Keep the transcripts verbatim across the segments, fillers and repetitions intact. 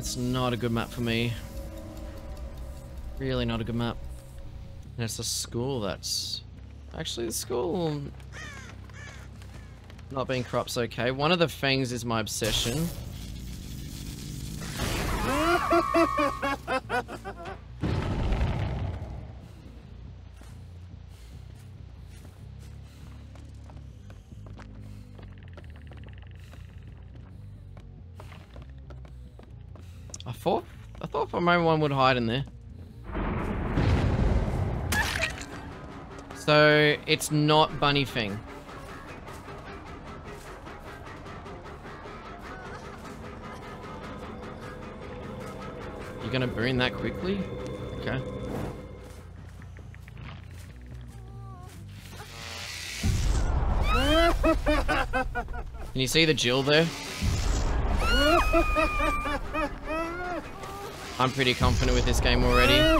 That's not a good map for me. Really not a good map. And it's a school that's... Actually, the school... Not being crop's okay. One of the fangs is my obsession. I thought, I thought for my one would hide in there. So it's not bunny fang. You're gonna burn that quickly? Okay. Can you see the Jill there? I'm pretty confident with this game already.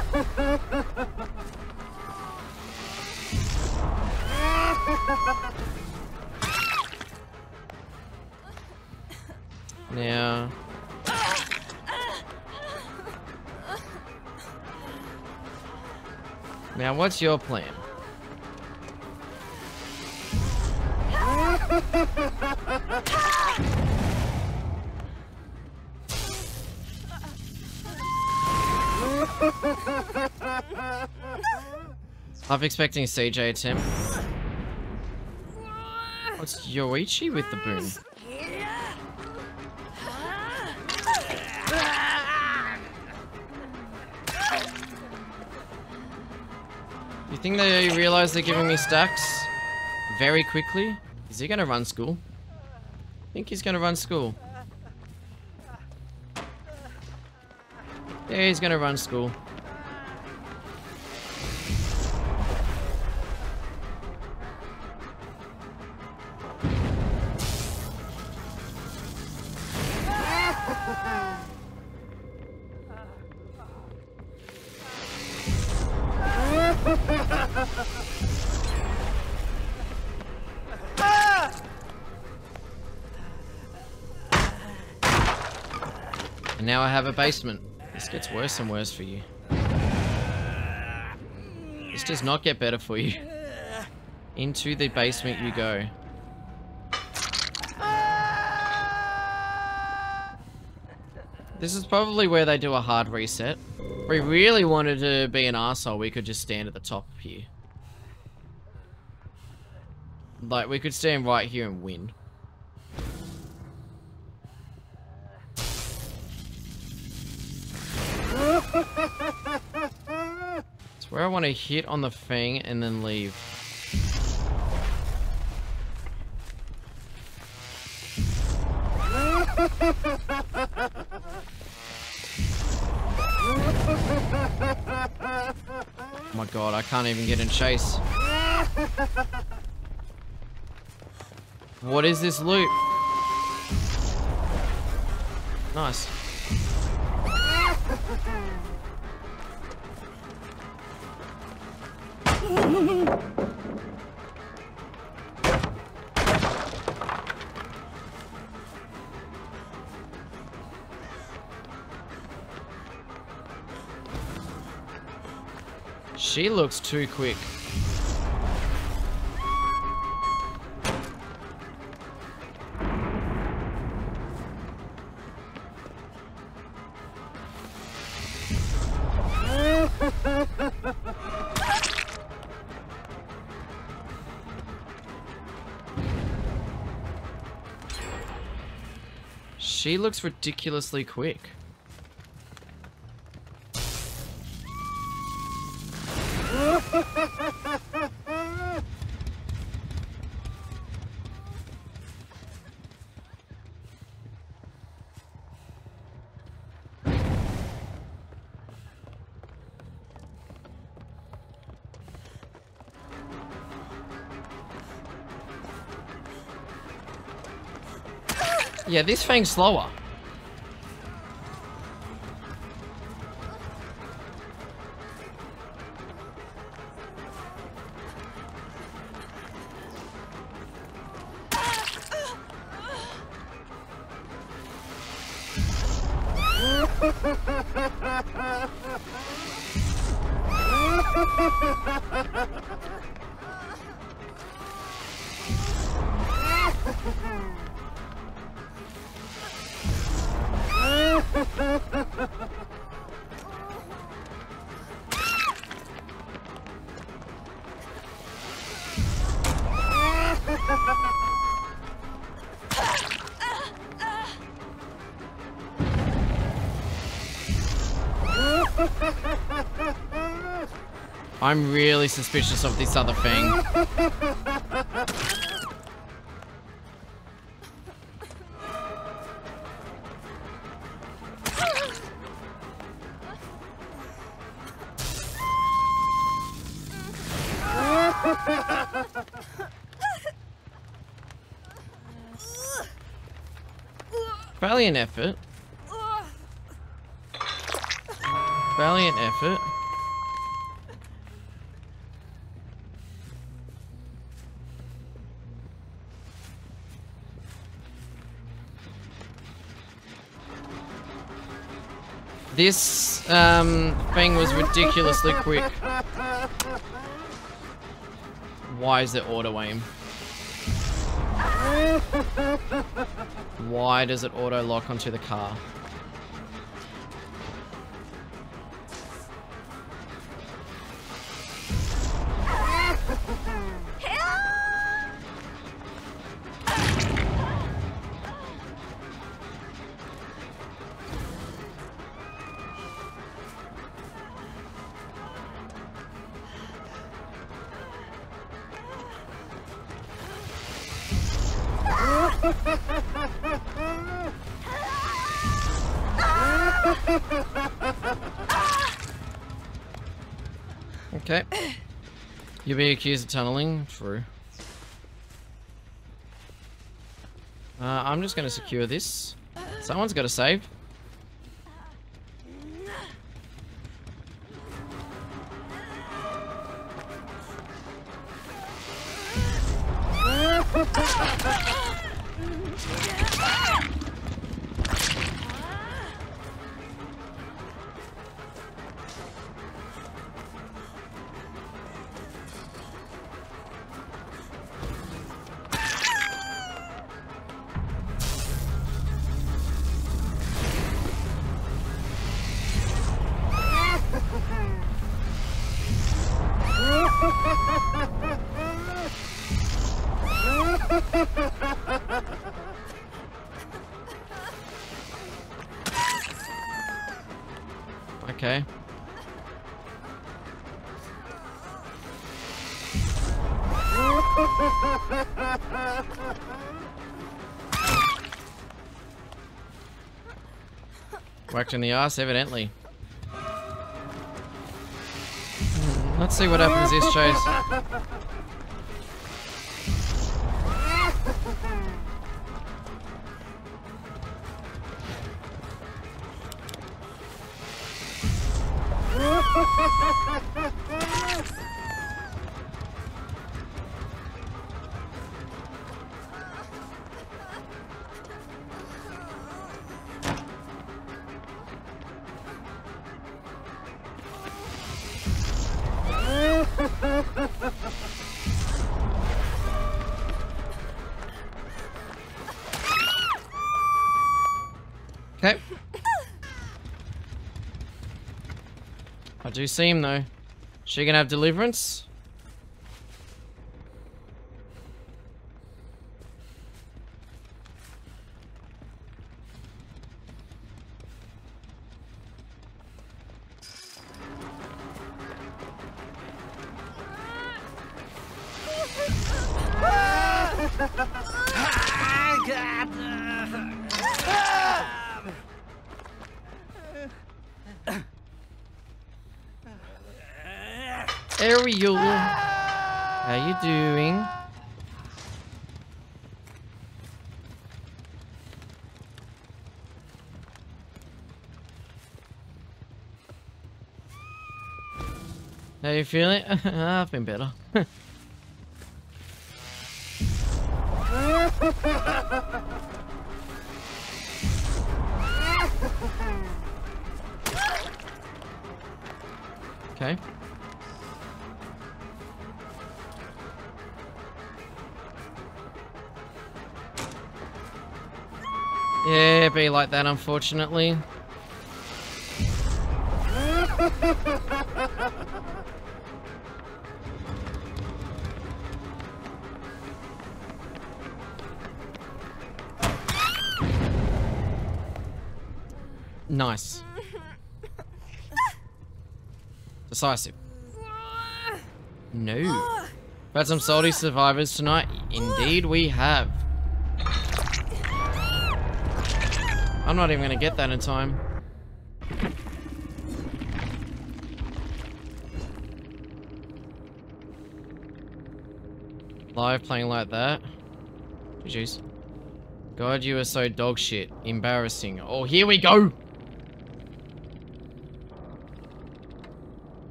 Now... Now, what's your plan? I'm expecting a C J attempt. What's Yoichi with the boom? You think they realize they're giving me stacks very quickly? Is he gonna run school? I think he's gonna run school. Yeah, he's gonna run school. And now I have a basement. This gets worse and worse for you. This does not get better for you. Into the basement you go. This is probably where they do a hard reset. If we really wanted to be an arsehole, we could just stand at the top here. Like, we could stand right here and win. It's where I want to hit on the thing and then leave. Oh my god, I can't even get in chase. What is this loop? Nice. She looks too quick. She looks ridiculously quick. Yeah, this thing's slower. I'm really suspicious of this other thing. Valiant effort. Valiant effort. This um, thing was ridiculously quick. Why is there auto-aim? Why does it auto-lock onto the car? Okay. You'll be accused of tunneling. True. Uh, I'm just going to secure this. Someone's got to save. Okay. Whacked in the ass, evidently. Let's see what happens this chase. Okay. I do see him though. She gonna have deliverance? Ariel, how you doing? How you feeling? I've been better. Okay. Yeah, be like that, unfortunately. Nice. Decisive. No. We've had some salty survivors tonight. Indeed we have. I'm not even gonna get that in time. Live playing like that. Jeez. God, you are so dog shit. Embarrassing. Oh, here we go!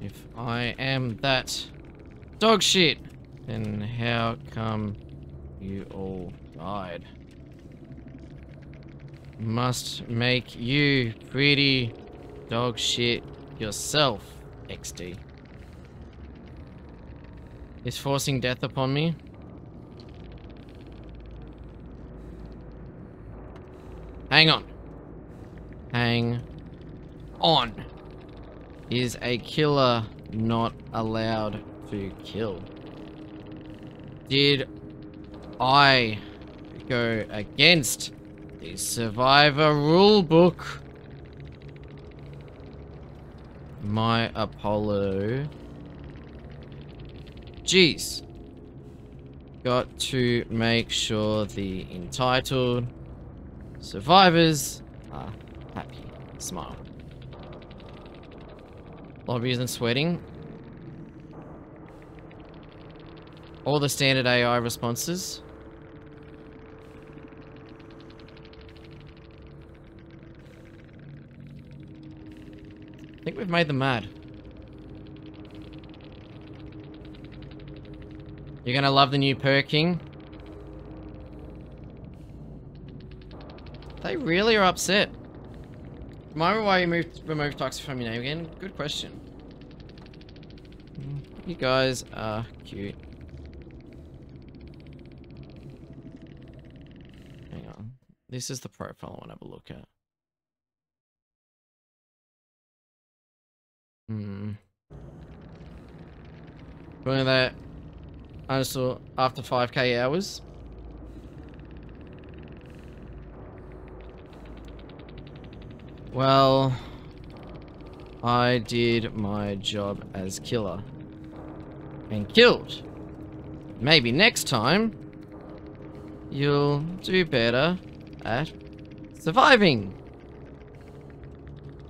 If I am that dog shit, then how come you all died? Must make you pretty dog shit yourself, X D. Is forcing death upon me? Hang on. Hang on. Is a killer not allowed to kill? Did I go against the survivor rulebook? My Apollo. Jeez. Got to make sure the entitled survivors are happy. Smile. Lobby isn't sweating. All the standard A I responses. I think we've made them mad. You're gonna love the new perking. They really are upset. Remember why you moved, removed toxic from your name again? Good question. You guys are cute. Hang on. This is the profile I want to have a look at. Hmm. Doing that. I just saw after five K hours. Well, I did my job as killer and killed. Maybe next time you'll do better at surviving.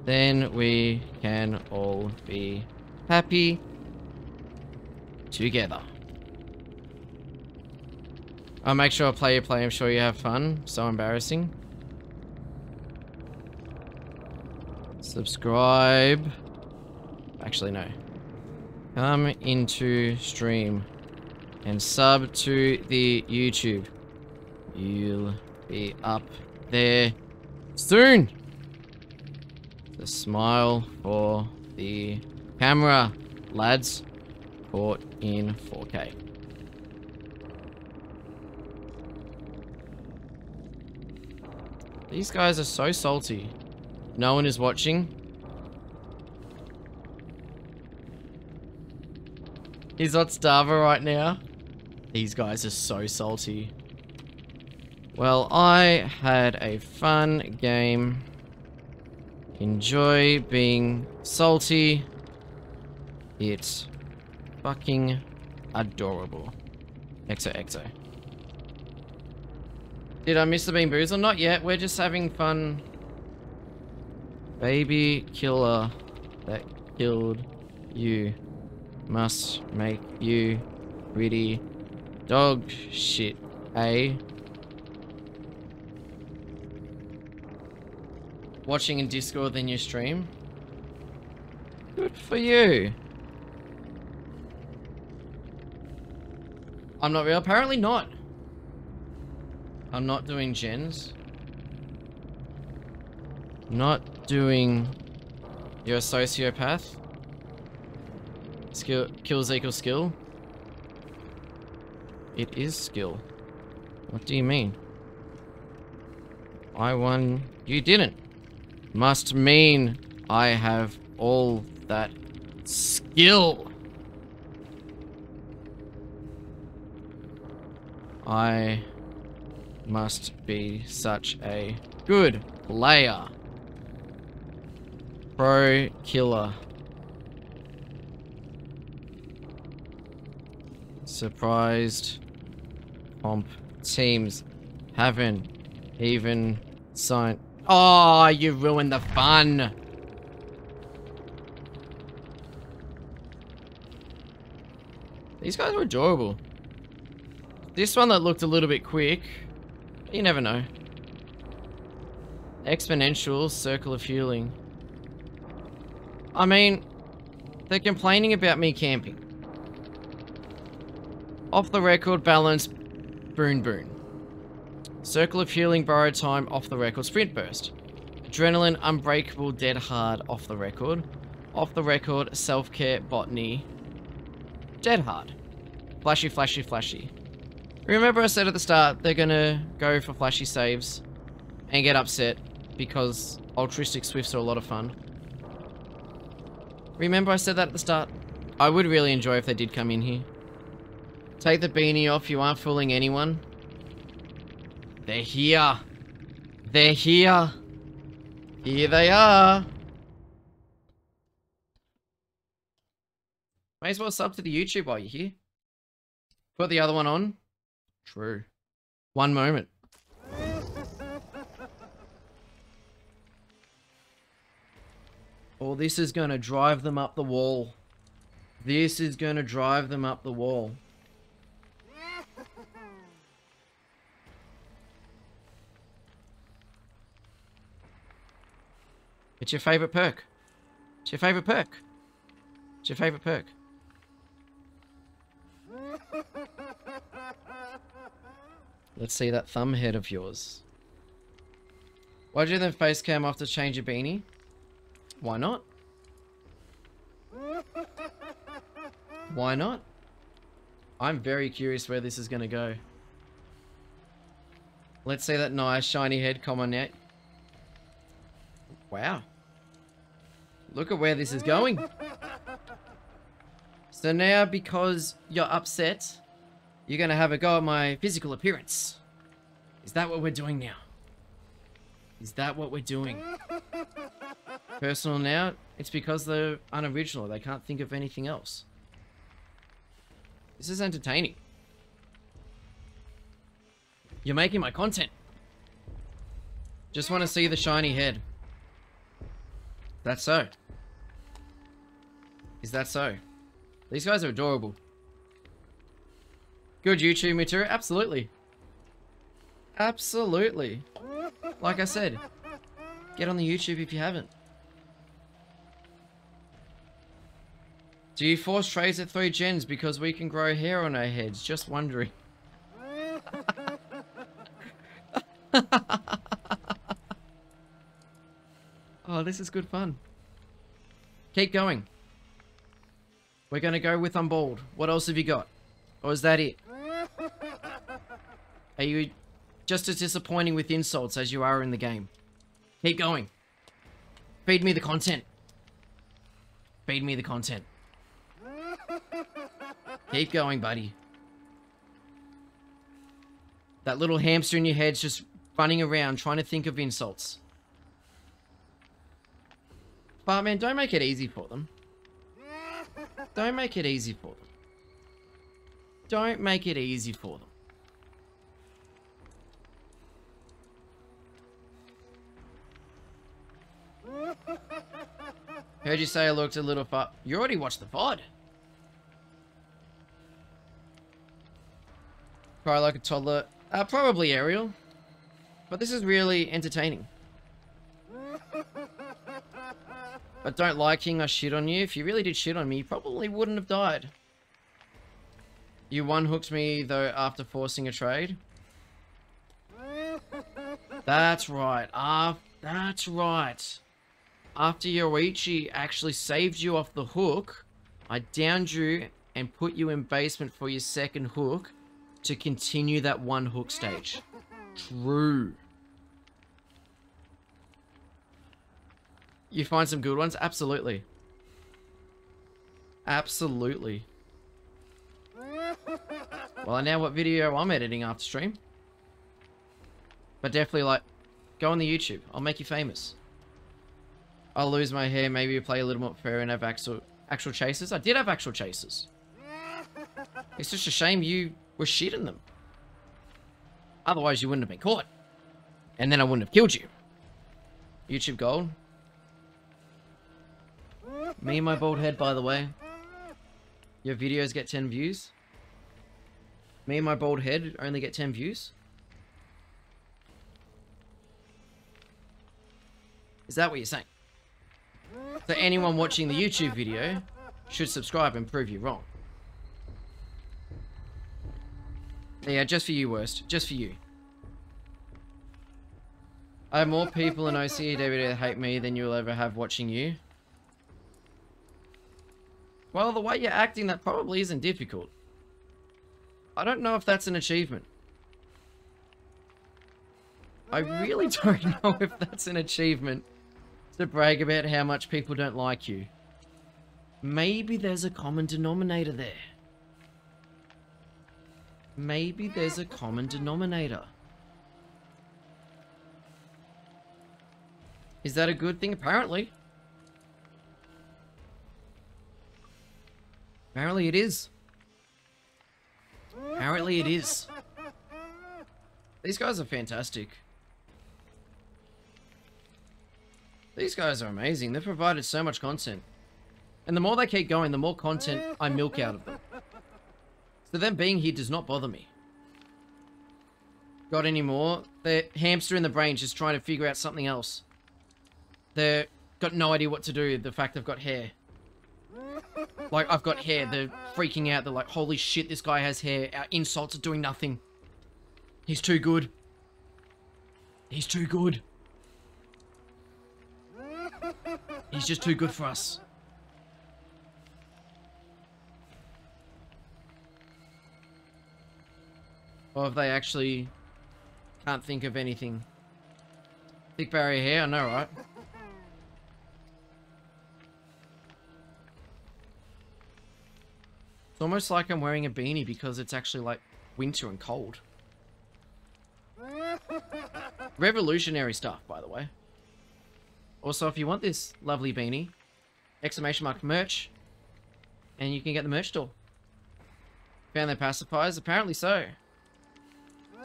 Then we can all be happy together. I'll make sure I play your play. I'm sure you have fun. So embarrassing. Subscribe. Actually, no. Come into stream and sub to the YouTube. You'll be up there soon. The smile for the camera, lads. Caught in four K. These guys are so salty. No one is watching. He's on Starver right now. These guys are so salty. Well, I had a fun game. Enjoy being salty. It's fucking adorable. X O X O. Did I miss the Bean Boozled? Not yet. We're just having fun. Baby killer that killed you must make you pretty dog shit, eh? Watching in Discord then you stream? Good for you. I'm not real? Apparently not. I'm not doing gens. Not doing. You're a sociopath? Skill kills equals skill. It is skill. What do you mean? I won. You didn't. Must mean I have all that skill. I must be such a good player. Pro killer. Surprised comp teams haven't even signed. Oh, you ruined the fun. These guys were enjoyable. This one that looked a little bit quick. You never know. Exponential circle of healing. I mean, they're complaining about me camping. Off the record, balance, boon boon. Circle of healing, borrowed time, off the record, sprint burst. Adrenaline, unbreakable, dead hard, off the record. Off the record, self-care, botany, dead hard. Flashy, flashy, flashy. Remember I said at the start, they're gonna go for flashy saves and get upset because altruistic swifts are a lot of fun. Remember I said that at the start? I would really enjoy if they did come in here. Take the beanie off, you aren't fooling anyone. They're here. They're here. Here they are. May as well sub to the YouTube while you're here. Put the other one on. True. One moment. Oh, this is gonna drive them up the wall. This is gonna drive them up the wall. It's your favorite perk. It's your favorite perk. It's your favorite perk. Let's see that thumb head of yours. Why'd you then face cam off to change your beanie? Why not? Why not? I'm very curious where this is gonna go. Let's see that nice shiny head come on out. Wow. Look at where this is going. So now, because you're upset, you're gonna have a go at my physical appearance. Is that what we're doing now? Is that what we're doing? Personal now? It's because they're unoriginal. They can't think of anything else. This is entertaining. You're making my content. Just want to see the shiny head. That's so. Is that so? These guys are adorable. Good YouTube material? Absolutely. Absolutely. Like I said, get on the YouTube if you haven't. Do you force trades at three gens because we can grow hair on our heads? Just wondering. Oh, this is good fun. Keep going. We're gonna go with I'm bald. What else have you got? Or is that it? Are you just as disappointing with insults as you are in the game? Keep going. Feed me the content. Feed me the content. Keep going, buddy. That little hamster in your head's just running around trying to think of insults. But man, don't make it easy for them. Don't make it easy for them. Don't make it easy for them. Heard you say I looked a little far. You already watched the V O D. Cry like a toddler. Uh, probably Ariel. But this is really entertaining. I don't like him, I shit on you. If you really did shit on me, you probably wouldn't have died. You one-hooked me, though, after forcing a trade. That's right. Uh, that's right. After Yoichi actually saved you off the hook I downed you and put you in basement for your second hook to continue that one hook stage. True. You find some good ones? Absolutely. Absolutely. Well, I know what video I'm editing after stream. But definitely, like, go on the YouTube. I'll make you famous. I'll lose my hair. Maybe play a little more fair and have actual, actual chases. I did have actual chases. It's just a shame you were shitting them. Otherwise, you wouldn't have been caught. And then I wouldn't have killed you. YouTube gold. Me and my bald head, by the way. Your videos get ten views. Me and my bald head only get ten views. Is that what you're saying? So anyone watching the YouTube video should subscribe and prove you wrong. Yeah, just for you, worst. Just for you. I have more people in O C D that hate me than you'll ever have watching you. Well, the way you're acting, that probably isn't difficult. I don't know if that's an achievement. I really don't know if that's an achievement to brag about how much people don't like you. Maybe there's a common denominator there. Maybe there's a common denominator. Is that a good thing? Apparently. Apparently it is. Apparently it is. These guys are fantastic. These guys are amazing. They've provided so much content. And the more they keep going, the more content I milk out of them. So them being here does not bother me. Got any more? They're hamster in the brain just trying to figure out something else. They've got no idea what to do, the fact they've got hair. Like, I've got hair. They're freaking out. They're like, holy shit, this guy has hair. Our insults are doing nothing. He's too good. He's too good. He's just too good for us. Or if they actually can't think of anything. Thick barrier hair, I know, right? It's almost like I'm wearing a beanie because it's actually like winter and cold. Revolutionary stuff, by the way. Also, if you want this lovely beanie, exclamation mark merch, and you can get the merch store. Found their pacifiers? Apparently so.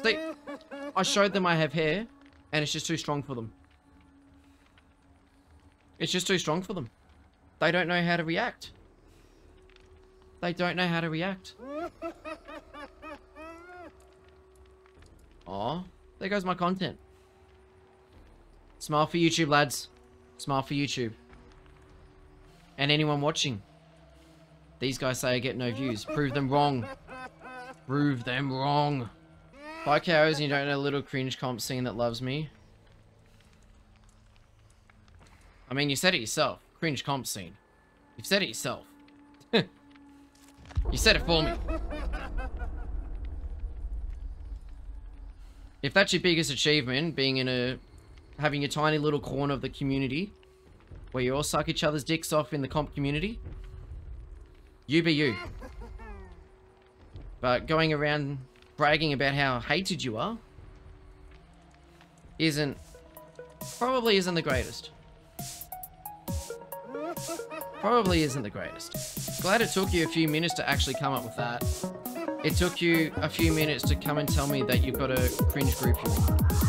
See, I showed them I have hair, and it's just too strong for them. It's just too strong for them. They don't know how to react. They don't know how to react. Aw, there goes my content. Smile for YouTube, lads. Smile for YouTube. And anyone watching. These guys say I get no views. Prove them wrong. Prove them wrong. Five K Os and you don't know little cringe comp scene that loves me. I mean, you said it yourself. Cringe comp scene. You've said it yourself. You said it for me. If that's your biggest achievement, being in a... having your tiny little corner of the community, where you all suck each other's dicks off in the comp community, you be you. But going around bragging about how hated you are, isn't... probably isn't the greatest. Probably isn't the greatest. Glad it took you a few minutes to actually come up with that. It took you a few minutes to come and tell me that you've got a cringe group you want.